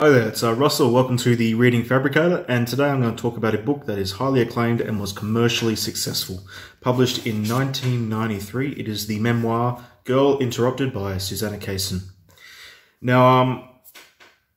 Hi there, it's Russell, welcome to The Reading Fabricator, and today I'm going to talk about a book that is highly acclaimed and was commercially successful. Published in 1993, it is the memoir Girl, Interrupted by Susanna Kaysen. Now,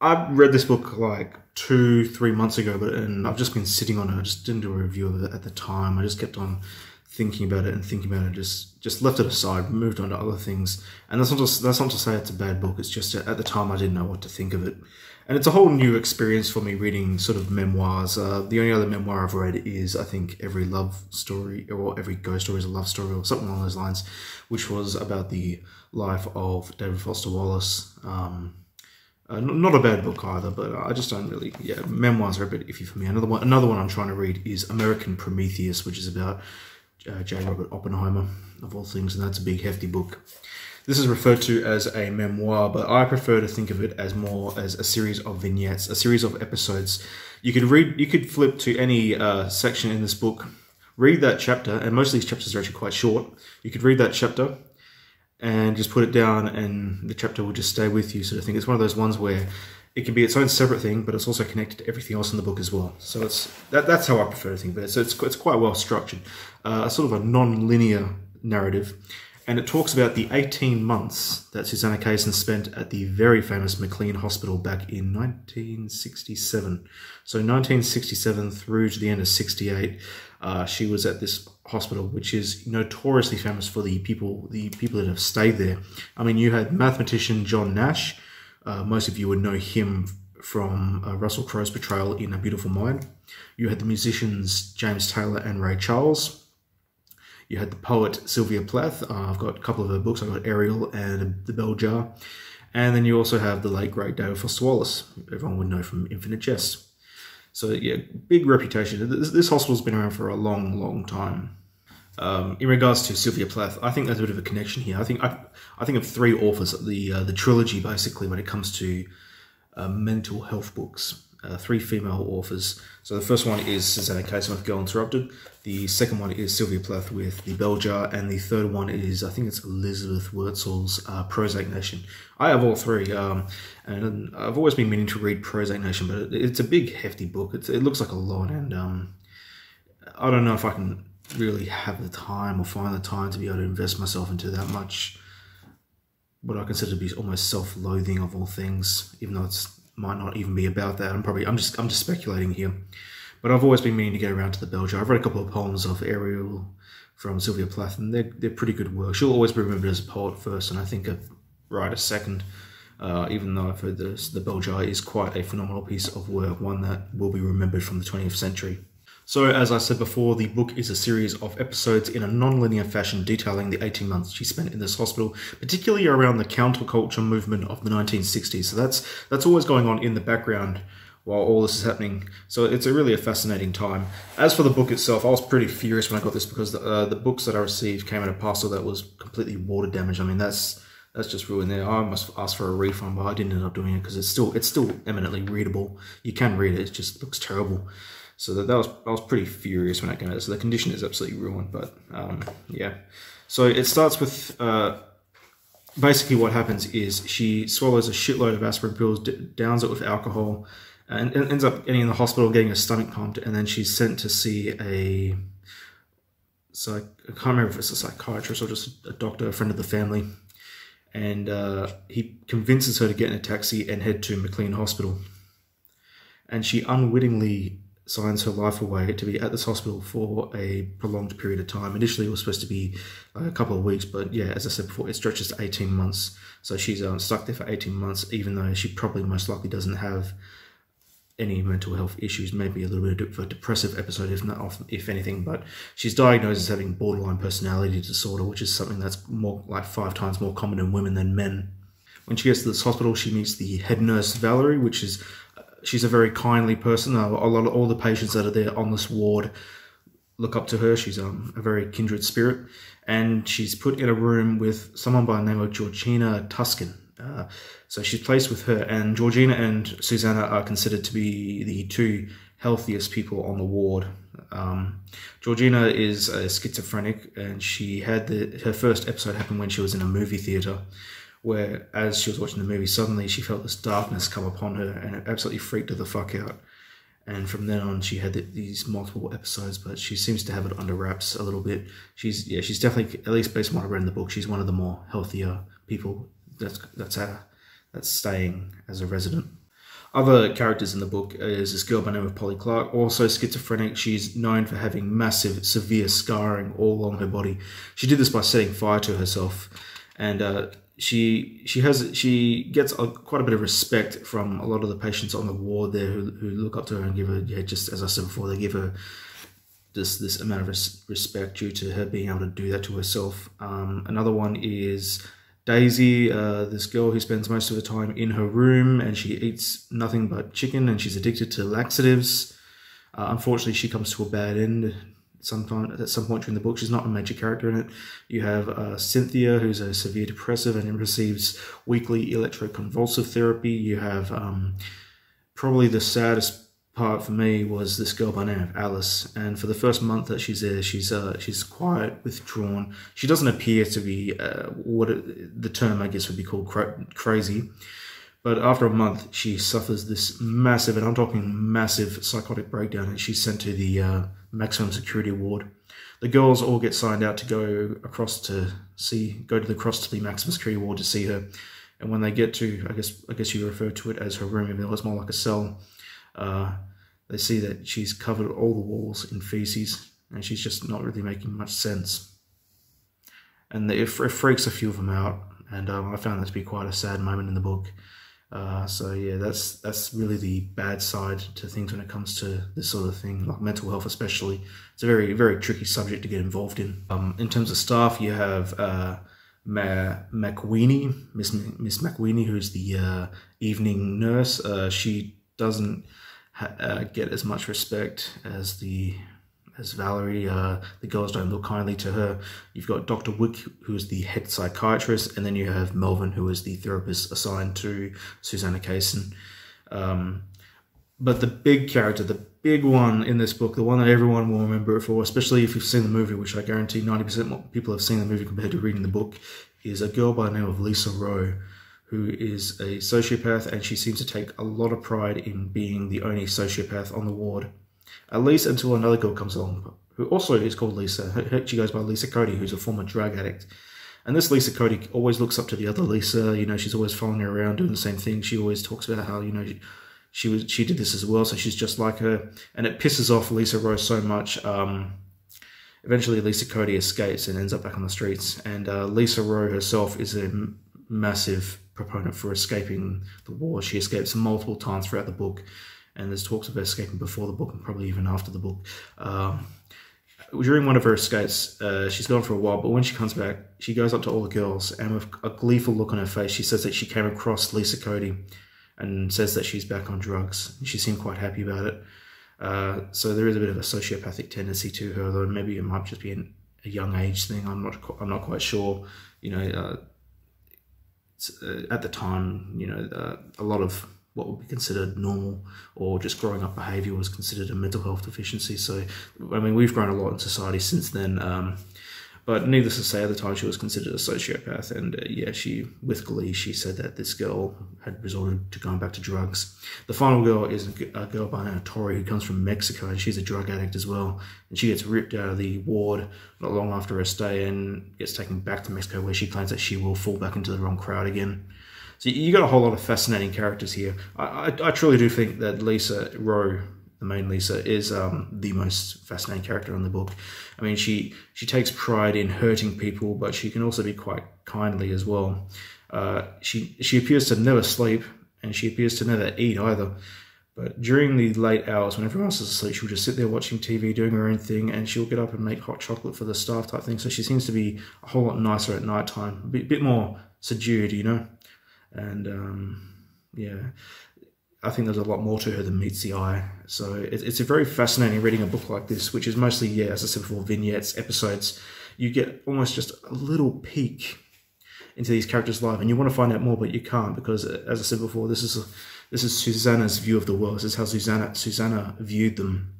I read this book like 2-3 months ago, and I've just been sitting on it. I just didn't do a review of it at the time. I just kept on thinking about it and thinking about it, just left it aside, moved on to other things. And that's not to say it's a bad book, it's just at the time I didn't know what to think of it. And it's a whole new experience for me reading sort of memoirs. The only other memoir I've read is, I think, Every Love Story, or Every Ghost Story is a Love Story, or something along those lines, which was about the life of David Foster Wallace. Not a bad book either, but I just don't really... Yeah, memoirs are a bit iffy for me. Another one I'm trying to read is American Prometheus, which is about J. Robert Oppenheimer, of all things, and that's a big, hefty book. This is referred to as a memoir, but I prefer to think of it as more as a series of vignettes, a series of episodes. You could flip to any section in this book, read that chapter, and most of these chapters are actually quite short. You could read that chapter and just put it down, and the chapter will just stay with you, sort of thing. It's one of those ones where it can be its own separate thing, but it's also connected to everything else in the book as well. So that's how I prefer to think of it. So it's quite well structured, sort of a non-linear narrative. And it talks about the 18 months that Susanna Kaysen spent at the very famous McLean Hospital back in 1967. So 1967 through to the end of 68, she was at this hospital, which is notoriously famous for the people that have stayed there. I mean, you had mathematician John Nash. Most of you would know him from Russell Crowe's portrayal in A Beautiful Mind. You had the musicians James Taylor and Ray Charles. You had the poet Sylvia Plath. I've got a couple of her books. I've got Ariel and The Bell Jar. And then you also have the late, great David Foster Wallace. Everyone would know from Infinite Jest. So, yeah, big reputation. This hospital's been around for a long, long time. In regards to Sylvia Plath, I think there's a bit of a connection here. I think of three authors, the trilogy, basically, when it comes to mental health books. Three female authors. So the first one is Susanna Kaysen with Girl Interrupted. The second one is Sylvia Plath with The Bell Jar. And the third one is, I think it's Elizabeth Wurzel's Prozac Nation. I have all three. And I've always been meaning to read Prozac Nation, but it's a big, hefty book. It looks like a lot. And I don't know if I can really have the time or find the time to be able to invest myself into that much, what I consider to be almost self-loathing of all things, even though it's might not even be about that. I'm just speculating here, but I've always been meaning to get around to The Bell Jar. I've read a couple of poems of Ariel from Sylvia Plath, and they're pretty good work. She'll always be remembered as a poet first, and I think a writer second. Even though I've heard The Bell Jar is quite a phenomenal piece of work, one that will be remembered from the 20th century. So, as I said before, the book is a series of episodes in a non-linear fashion detailing the 18 months she spent in this hospital, particularly around the counterculture movement of the 1960s. So that's always going on in the background while all this is happening. So it's really a fascinating time. As for the book itself, I was pretty furious when I got this because the books that I received came in a parcel that was completely water damaged. I mean, that's just ruined there. I must ask for a refund, but I didn't end up doing it because it's still eminently readable. You can read it. It just looks terrible. So I was pretty furious when that came out. So the condition is absolutely ruined, but yeah. So it starts with, basically what happens is she swallows a shitload of aspirin pills, downs it with alcohol, and ends up getting in the hospital, getting her stomach pumped, and then she's sent to see a, so I can't remember if it's a psychiatrist or just a doctor, a friend of the family, and he convinces her to get in a taxi and head to McLean Hospital. And she unwittingly signs her life away to be at this hospital for a prolonged period of time. Initially, it was supposed to be a couple of weeks, but yeah, as I said before, it stretches to 18 months. So she's stuck there for 18 months, even though she probably most likely doesn't have any mental health issues, maybe a little bit of a depressive episode, if anything, but she's diagnosed as having borderline personality disorder, which is something that's more like 5 times more common in women than men. When she gets to this hospital, she meets the head nurse, Valerie, which is... She's a very kindly person. A lot of all the patients that are there on this ward look up to her. She's a very kindred spirit. And she's put in a room with someone by the name of Georgina Tuscan. So she's placed with her. And Georgina and Susanna are considered to be the two healthiest people on the ward. Georgina is a schizophrenic, and she had her first episode happen when she was in a movie theater, where as she was watching the movie, suddenly she felt this darkness come upon her, and it absolutely freaked her the fuck out. And from then on, she had these multiple episodes, but she seems to have it under wraps a little bit. She's definitely, at least based on what I read in the book, she's one of the more healthier people that's staying as a resident. Other characters in the book is this girl by the name of Polly Clark, also schizophrenic. She's known for having massive, severe scarring all along her body. She did this by setting fire to herself, and she gets quite a bit of respect from a lot of the patients on the ward there who look up to her and give her, just as I said before, they give her this amount of respect due to her being able to do that to herself. Another one is Daisy, this girl who spends most of her time in her room, and she eats nothing but chicken, and she's addicted to laxatives. Unfortunately, she comes to a bad end at some point during the book. She's not a major character in it. You have Cynthia, who's a severe depressive and receives weekly electroconvulsive therapy. You have probably the saddest part for me was this girl by the name of Alice, and for the first month that she's there, she's quiet, withdrawn. She doesn't appear to be the term I guess would be called crazy, but after a month she suffers this massive, and I'm talking massive, psychotic breakdown, and she's sent to the maximum security ward. The girls all get signed out to go across to the maximum security ward to see her, and when they get to, I guess you refer to it as her room, even though it's more like a cell. They see that she's covered all the walls in feces, and she's just not really making much sense. And it freaks a few of them out, and I found that to be quite a sad moment in the book. So yeah, that's really the bad side to things when it comes to this sort of thing, like mental health especially. It's a very, very tricky subject to get involved in. In terms of staff, you have Ma McWeeny, Miss McWeeny, who's the evening nurse. She doesn't get as much respect as Valerie. The girls don't look kindly to her. You've got Dr. Wick, who is the head psychiatrist, and then you have Melvin, who is the therapist assigned to Susanna Kaysen. But the big character, the big one in this book, the one that everyone will remember it for, especially if you've seen the movie, which I guarantee 90% more people have seen the movie compared to reading the book, is a girl by the name of Lisa Rowe, who is a sociopath, and she seems to take a lot of pride in being the only sociopath on the ward, at least until another girl comes along, who also is called Lisa. She goes by Lisa Cody, who's a former drug addict. And this Lisa Cody always looks up to the other Lisa. She's always following her around doing the same thing. She always talks about how, she did this as well, so she's just like her. And it pisses off Lisa Rowe so much. Eventually, Lisa Cody escapes and ends up back on the streets. And Lisa Rowe herself is a massive proponent for escaping the war. She escapes multiple times throughout the book, and there's talks of her escaping before the book and probably even after the book. During one of her escapes, she's gone for a while, but when she comes back, she goes up to all the girls, and with a gleeful look on her face, she says that she came across Lisa Cody and says that she's back on drugs. She seemed quite happy about it. So there is a bit of a sociopathic tendency to her, though maybe it might just be a young age thing. I'm not quite sure. At the time, a lot of what would be considered normal or just growing up behaviour was considered a mental health deficiency. So, I mean, we've grown a lot in society since then. But needless to say, at the time she was considered a sociopath. And yeah, with glee, she said that this girl had resorted to going back to drugs. The final girl is a girl by the name of Tori, who comes from Mexico, and she's a drug addict as well. And she gets ripped out of the ward not long after her stay and gets taken back to Mexico, where she claims that she will fall back into the wrong crowd again. So you got a whole lot of fascinating characters here. I truly do think that Lisa Rowe, the main Lisa, is the most fascinating character in the book. I mean, she takes pride in hurting people, but she can also be quite kindly as well. She appears to never sleep, and she appears to never eat either. But during the late hours, when everyone else is asleep, she'll just sit there watching TV, doing her own thing, and she'll get up and make hot chocolate for the staff type thing. So she seems to be a whole lot nicer at night time, a bit more subdued, And yeah, I think there's a lot more to her than meets the eye. So it's a very fascinating reading a book like this, which is mostly, yeah, as I said before, vignettes, episodes. You get almost just a little peek into these characters' lives, and you want to find out more, but you can't, because, as I said before, this is Susanna's view of the world. This is how Susanna viewed them.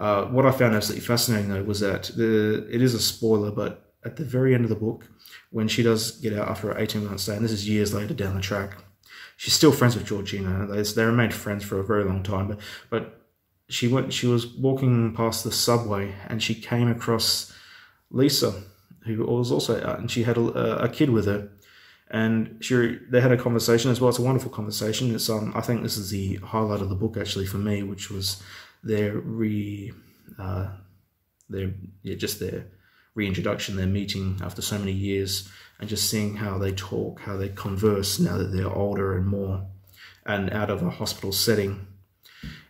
What I found absolutely fascinating, though, was that it is a spoiler, but at the very end of the book, when she does get out after her 18-month stay, and this is years later down the track, she's still friends with Georgina. They remained friends for a very long time, but she was walking past the subway and she came across Lisa, who was also out, and she had a kid with her. And they had a conversation as well. It's a wonderful conversation. It's I think this is the highlight of the book actually for me, which was their reintroduction, their meeting after so many years, and just seeing how they talk, how they converse now that they're older and more, and out of a hospital setting.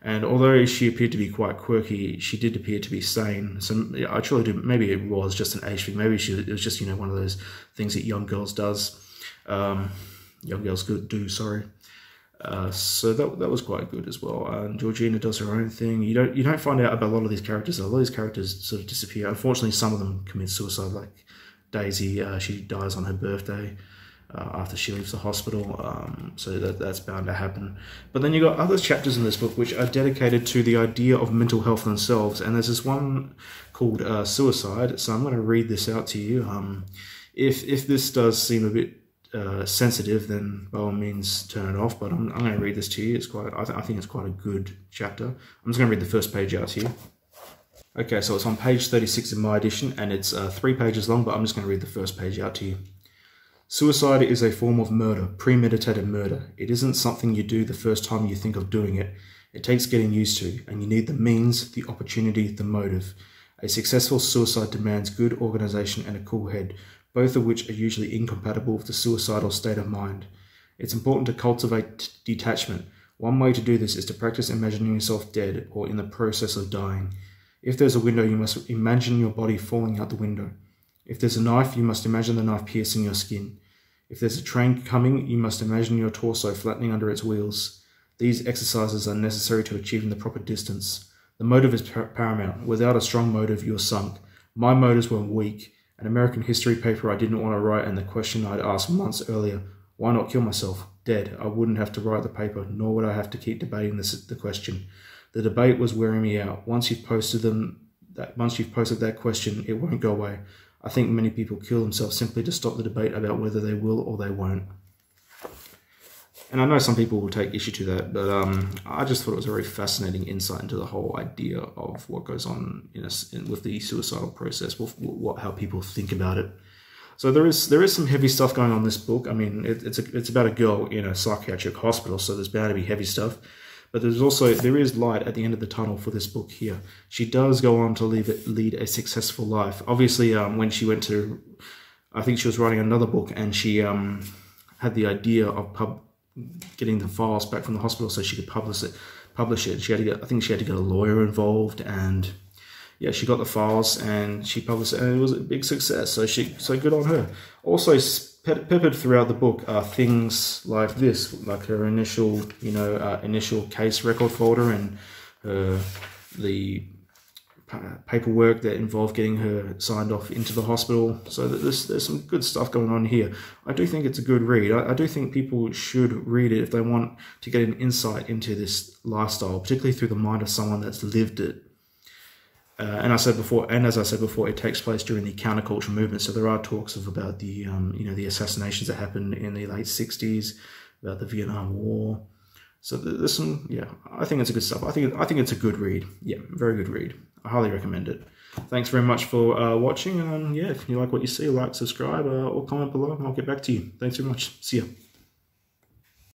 And although she appeared to be quite quirky, she did appear to be sane. So I truly do. Maybe it was just an age thing. Maybe it was just one of those things that young girls does. Young girls could do, sorry. So that was quite good as well. And Georgina does her own thing. You don't find out about a lot of these characters. A lot of these characters sort of disappear. Unfortunately, some of them commit suicide, like Daisy. She dies on her birthday after she leaves the hospital. So that's bound to happen. But then you've got other chapters in this book which are dedicated to the idea of mental health themselves. And there's this one called Suicide. So I'm going to read this out to you. If this does seem a bit sensitive, then by all means turn it off, but I'm going to read this to you. It's quite, I think it's quite a good chapter. I'm just going to read the first page out to you. Okay, so it's on page 36 of my edition, and it's 3 pages long, but I'm just going to read the first page out to you. Suicide is a form of murder, premeditated murder. It isn't something you do the first time you think of doing it. It takes getting used to, and you need the means, the opportunity, the motive. A successful suicide demands good organization and a cool head, both of which are usually incompatible with the suicidal state of mind. It's important to cultivate detachment. One way to do this is to practice imagining yourself dead or in the process of dying. If there's a window, you must imagine your body falling out the window. If there's a knife, you must imagine the knife piercing your skin. If there's a train coming, you must imagine your torso flattening under its wheels. These exercises are necessary to achieving the proper distance. The motive is paramount. Without a strong motive, you're sunk. My motives were weak. An American history paper I didn't want to write, and the question I'd asked months earlier, why not kill myself? Dead. I wouldn't have to write the paper, nor would I have to keep debating the question. The debate was wearing me out. Once you've posted that question, it won't go away. I think many people kill themselves simply to stop the debate about whether they will or they won't. And I know some people will take issue to that, but I just thought it was a very fascinating insight into the whole idea of what goes on with the suicidal process, how people think about it. So there is some heavy stuff going on in this book. I mean, it's about a girl in a psychiatric hospital, so there's bound to be heavy stuff. But there is light at the end of the tunnel for this book here. She does go on to lead a successful life. Obviously, when she went to, I think she was writing another book, and she had the idea of getting the files back from the hospital so she could publish it. I think she had to get a lawyer involved, and yeah, she got the files and she published it, and it was a big success. So good on her. Also peppered throughout the book are things like this, like her initial case record folder, and the paperwork that involved getting her signed off into the hospital. So there's some good stuff going on here. I do think it's a good read. I do think people should read it if they want to get an insight into this lifestyle, particularly through the mind of someone that's lived it. And as I said before, it takes place during the counterculture movement. So there are talks about the the assassinations that happened in the late 60s, about the Vietnam War. So there's some, yeah, I think it's a good stuff. I think it's a good read. Yeah, very good read. I highly recommend it. Thanks very much for watching. Yeah, if you like what you see, like, subscribe, or comment below, and I'll get back to you. Thanks very much. See ya.